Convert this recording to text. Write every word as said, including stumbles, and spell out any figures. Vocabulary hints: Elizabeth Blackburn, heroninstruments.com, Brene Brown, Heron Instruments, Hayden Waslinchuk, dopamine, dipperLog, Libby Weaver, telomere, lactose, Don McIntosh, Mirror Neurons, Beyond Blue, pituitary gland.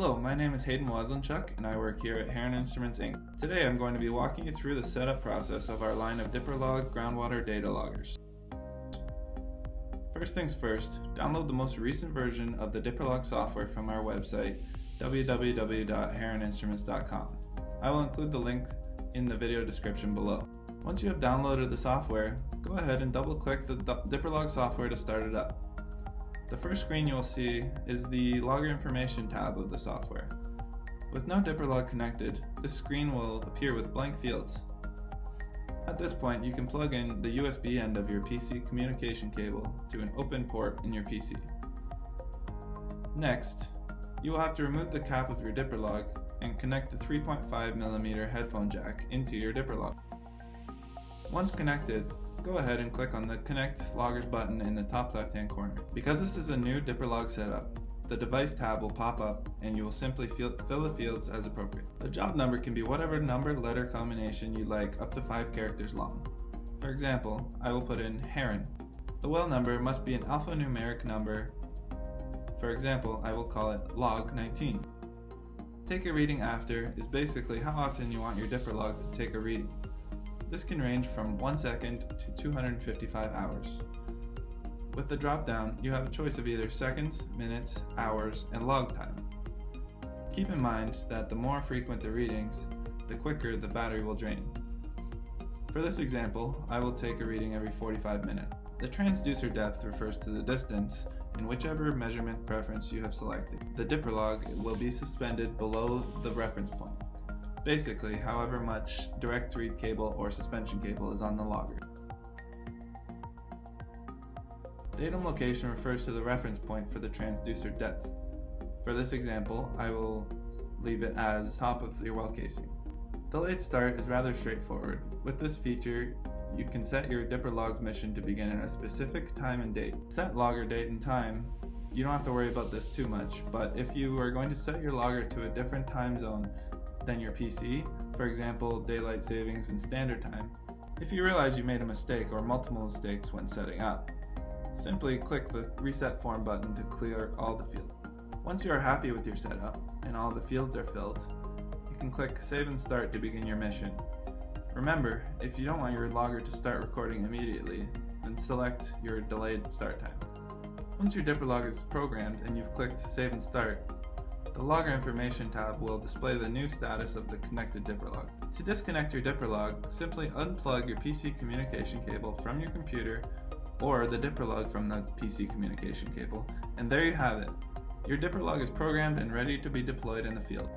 Hello, my name is Hayden Waslinchuk and I work here at Heron Instruments, Incorporated. Today I'm going to be walking you through the setup process of our line of dipperLog groundwater data loggers. First things first, download the most recent version of the dipperLog software from our website, w w w dot heron instruments dot com. I will include the link in the video description below. Once you have downloaded the software, go ahead and double-click the dipperLog software to start it up. The first screen you will see is the Logger Information tab of the software. With no dipperLog connected, this screen will appear with blank fields. At this point, you can plug in the U S B end of your P C communication cable to an open port in your P C. Next, you will have to remove the cap of your dipperLog and connect the three point five millimeter headphone jack into your dipperLog. Once connected, go ahead and click on the Connect Loggers button in the top left-hand corner. Because this is a new dipperLog setup, the Device tab will pop up and you will simply fill the fields as appropriate. The job number can be whatever number-letter combination you like, up to five characters long. For example, I will put in Heron. The well number must be an alphanumeric number. For example, I will call it log nineteen. Take a reading after is basically how often you want your dipperLog to take a reading. This can range from one second to two hundred fifty-five hours. With the drop-down, you have a choice of either seconds, minutes, hours, and log time. Keep in mind that the more frequent the readings, the quicker the battery will drain. For this example, I will take a reading every forty-five minutes. The transducer depth refers to the distance in whichever measurement preference you have selected. The dipperLog will be suspended below the reference point. Basically, however much direct read cable or suspension cable is on the logger. Datum location refers to the reference point for the transducer depth. For this example, I will leave it as top of your well casing. Delayed start is rather straightforward. With this feature, you can set your dipperLog's mission to begin at a specific time and date. Set logger date and time. You don't have to worry about this too much, but if you are going to set your logger to a different time zone than your P C, for example daylight savings and standard time, if you realize you made a mistake or multiple mistakes when setting up, simply click the reset form button to clear all the fields. Once you are happy with your setup and all the fields are filled, you can click save and start to begin your mission. Remember, if you don't want your logger to start recording immediately, then select your delayed start time. Once your dipperLog is programmed and you've clicked save and start, the Logger Information tab will display the new status of the connected dipperLog. To disconnect your dipperLog, simply unplug your P C communication cable from your computer or the dipperLog from the P C communication cable, and there you have it. Your dipperLog is programmed and ready to be deployed in the field.